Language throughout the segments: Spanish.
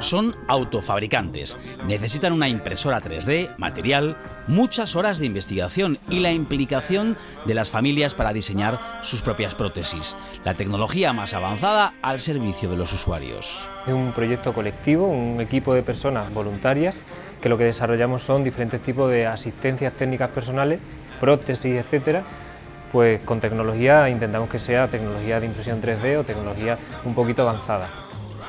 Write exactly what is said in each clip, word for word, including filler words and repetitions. Son autofabricantes, necesitan una impresora tres D, material, muchas horas de investigación y la implicación de las familias para diseñar sus propias prótesis. La tecnología más avanzada al servicio de los usuarios. Es un proyecto colectivo, un equipo de personas voluntarias que lo que desarrollamos son diferentes tipos de asistencias técnicas personales, prótesis, etcétera. Pues con tecnología intentamos que sea tecnología de impresión tres D o tecnología un poquito avanzada.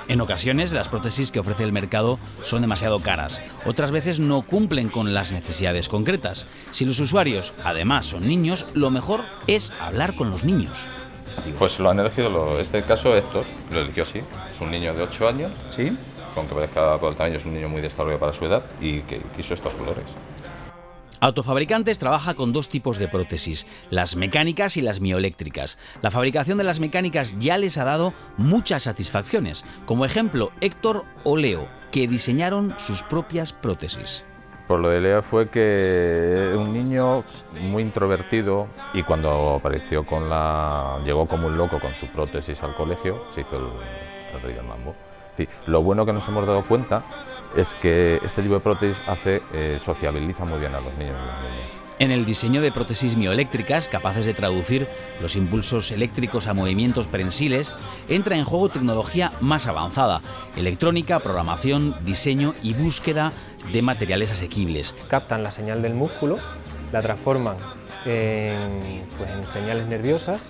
En ocasiones las prótesis que ofrece el mercado son demasiado caras, otras veces no cumplen con las necesidades concretas. Si los usuarios además son niños, lo mejor es hablar con los niños. Pues lo han elegido, lo, este caso Héctor, lo eligió así, es un niño de ocho años, ¿sí? Aunque parezca por el tamaño es un niño muy desarrollado para su edad y que quiso estos colores. Autofabricantes trabaja con dos tipos de prótesis, las mecánicas y las mioeléctricas. La fabricación de las mecánicas ya les ha dado muchas satisfacciones, como ejemplo Héctor o Leo, que diseñaron sus propias prótesis. Por lo de Leo fue que un niño muy introvertido y cuando apareció con la... llegó como un loco con su prótesis al colegio, se hizo el, el rey del mambo. Sí, lo bueno que nos hemos dado cuenta es que este tipo de prótesis hace, eh, sociabiliza muy bien a los niños y las niñas. En el diseño de prótesis mioeléctricas, capaces de traducir los impulsos eléctricos a movimientos prensiles, entra en juego tecnología más avanzada, electrónica, programación, diseño y búsqueda de materiales asequibles. Captan la señal del músculo, la transforman en, pues, en señales nerviosas,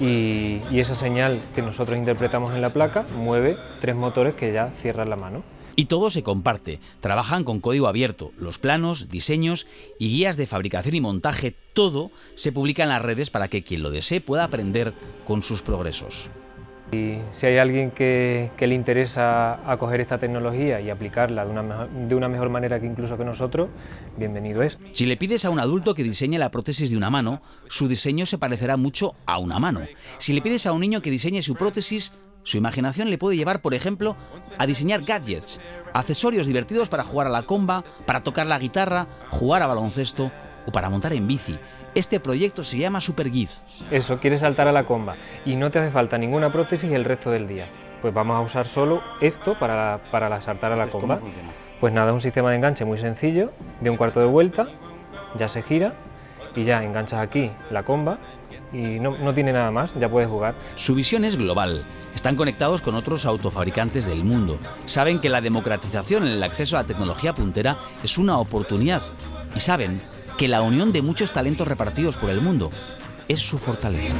y, y esa señal que nosotros interpretamos en la placa mueve tres motores que ya cierran la mano. Y todo se comparte, trabajan con código abierto, los planos, diseños y guías de fabricación y montaje, todo se publica en las redes para que quien lo desee pueda aprender con sus progresos. Y si hay alguien que, que le interesa acoger esta tecnología y aplicarla de una, de una mejor manera que incluso que nosotros, bienvenido es. Si le pides a un adulto que diseñe la prótesis de una mano, su diseño se parecerá mucho a una mano. Si le pides a un niño que diseñe su prótesis, su imaginación le puede llevar, por ejemplo, a diseñar gadgets, accesorios divertidos para jugar a la comba, para tocar la guitarra, jugar a baloncesto o para montar en bici. Este proyecto se llama Super Giz. Eso, quieres saltar a la comba y no te hace falta ninguna prótesis el resto del día. Pues vamos a usar solo esto para, para la saltar a la comba. Pues nada, es un sistema de enganche muy sencillo, de un cuarto de vuelta, ya se gira y ya enganchas aquí la comba. Y no, no tiene nada más, ya puedes jugar. Su visión es global. Están conectados con otros autofabricantes del mundo. Saben que la democratización en el acceso a la tecnología puntera es una oportunidad. Y saben que la unión de muchos talentos repartidos por el mundo es su fortaleza.